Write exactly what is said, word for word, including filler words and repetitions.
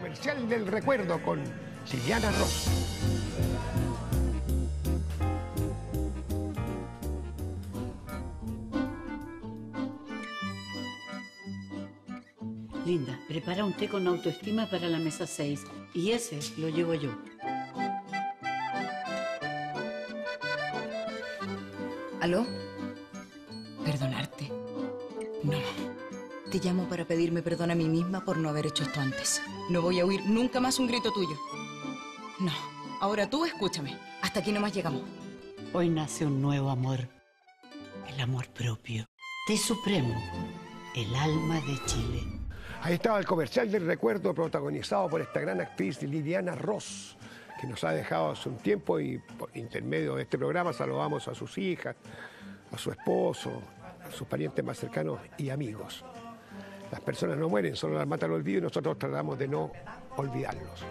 Comercial del recuerdo con Liliana Ross. Linda, prepara un té con autoestima para la mesa seis y ese lo llevo yo. ¿Aló? Perdonarte. No. Te llamo para pedirme perdón a mí misma por no haber hecho esto antes. No voy a oír nunca más un grito tuyo. No. Ahora tú escúchame. Hasta aquí nomás llegamos. Hoy nace un nuevo amor. El amor propio. Te Supremo. El alma de Chile. Ahí estaba el comercial del recuerdo protagonizado por esta gran actriz Liliana Ross, que nos ha dejado hace un tiempo y por intermedio de este programa saludamos a sus hijas, a su esposo, a sus parientes más cercanos y amigos. Las personas no mueren, solo las mata el olvido y nosotros tratamos de no olvidarlos.